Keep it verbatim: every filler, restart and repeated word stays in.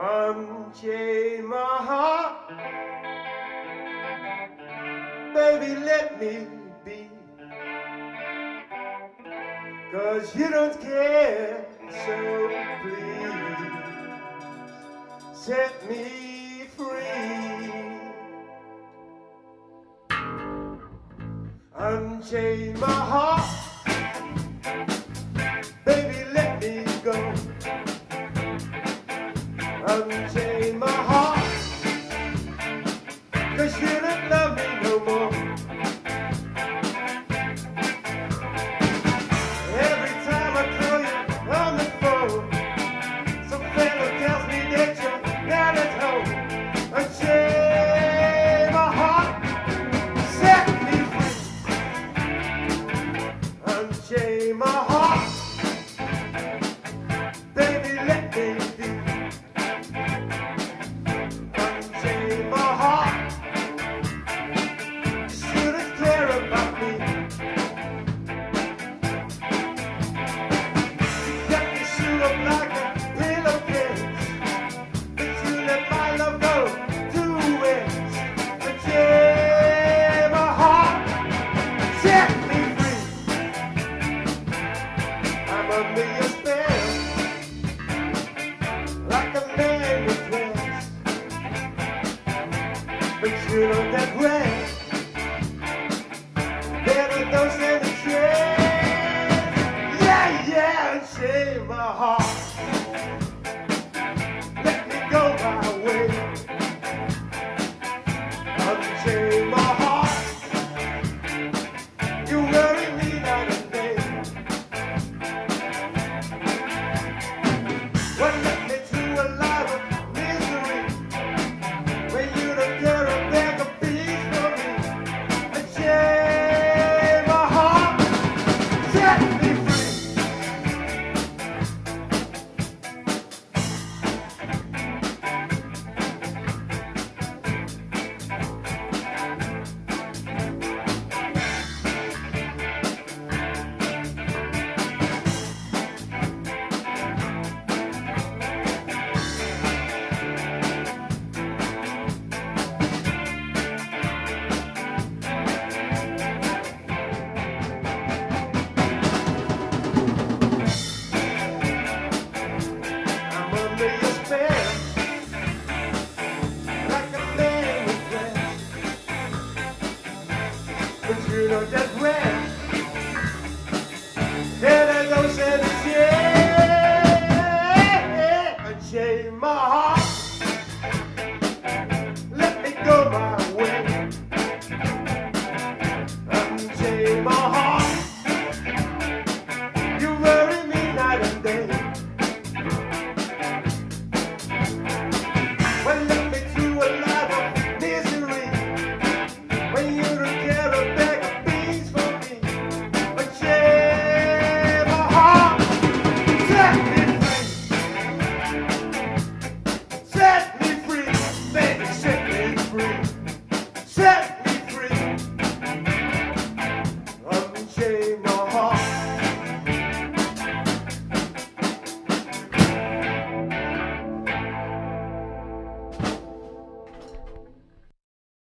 Unchain my heart, baby, let me be, 'cause you don't care, so please set me free. Unchain my heart. Unchain my heart, 'cause you don't love me no more. Every time I call you on the phone, some fellow tells me that you're not at home. Unchain my heart, set me free. Unchain my heart, baby, let me be. But you don't have breath. There are those in the train. Yeah, yeah, unchain my heart. Let me go my way. Unchain my heart. You worry me not a day. What led me to a life of misery when you don't care. But you know that when there are those in the chair.